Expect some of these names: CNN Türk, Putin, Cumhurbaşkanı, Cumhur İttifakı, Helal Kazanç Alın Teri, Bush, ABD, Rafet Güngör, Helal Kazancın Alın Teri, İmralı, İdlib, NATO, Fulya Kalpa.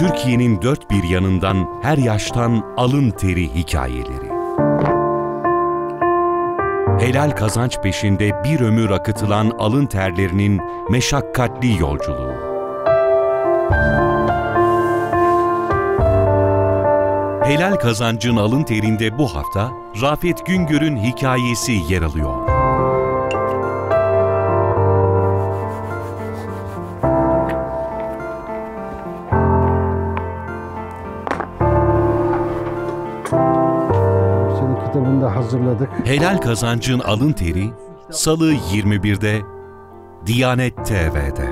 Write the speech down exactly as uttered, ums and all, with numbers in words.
Türkiye'nin dört bir yanından, her yaştan alın teri hikayeleri. Helal kazanç peşinde bir ömür akıtılan alın terlerinin meşakkatli yolculuğu. Helal Kazancın Alın Teri'nde bu hafta Rafet Güngör'ün hikayesi yer alıyor. Hazırladık. Helal Kazancın Alın Teri Salı yirmi birde Diyanet T V'de.